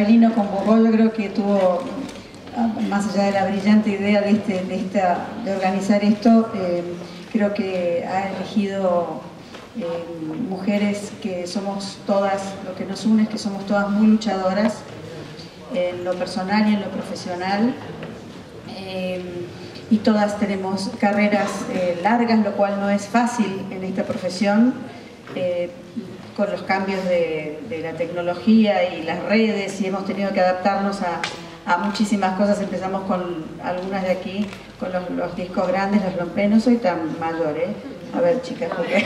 Avelino convocó, yo creo que tuvo, más allá de la brillante idea de organizar esto, creo que ha elegido mujeres que somos todas, lo que nos une es que somos todas muy luchadoras, en lo personal y en lo profesional, y todas tenemos carreras largas, lo cual no es fácil en esta profesión, con los cambios de la tecnología y las redes, y hemos tenido que adaptarnos a muchísimas cosas. Empezamos con algunas de aquí, con los discos grandes, los rompé, no soy tan mayor, a ver, chicas, porque...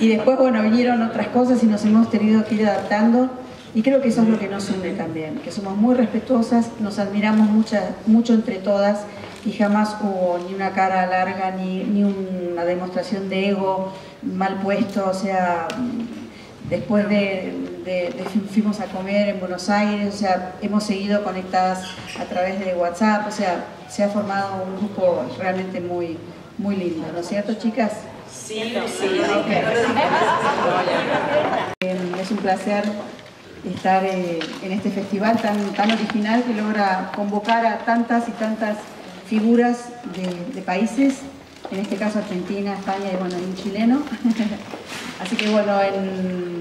Y después, bueno, vinieron otras cosas y nos hemos tenido que ir adaptando, y creo que eso es lo que nos une también, que somos muy respetuosas, nos admiramos mucho entre todas, y jamás hubo ni una cara larga, ni una demostración de ego mal puesto. O sea, después fuimos a comer en Buenos Aires, o sea, hemos seguido conectadas a través de WhatsApp, o sea, se ha formado un grupo realmente muy, muy lindo, ¿no es cierto, chicas? Sí. Es un placer estar en este festival tan original que logra convocar a tantas y tantas figuras de países, en este caso Argentina, España y bueno, un chileno. Así que bueno,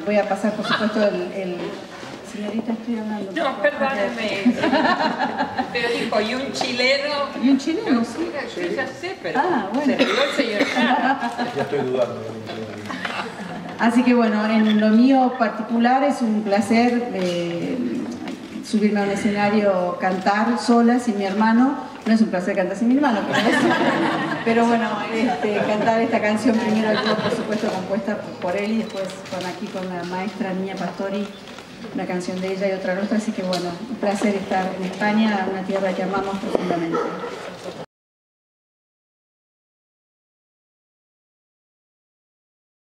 voy a pasar por supuesto Señorita, estoy hablando. No, perdóneme. Pero dijo, ¿y un chileno? ¿Y un chileno? Sí, yo ya sé, pero bueno. Se rió el señor. Ya estoy dudando. Así que bueno, en lo mío particular es un placer subirme a un escenario, cantar sola, sin mi hermano. No es un placer cantar sin mi hermano, pero bueno, cantar esta canción primero yo, por supuesto, compuesta por él, y después con la maestra Niña Pastori, una canción de ella y otra nuestra. Así que bueno, un placer estar en España, una tierra que amamos profundamente.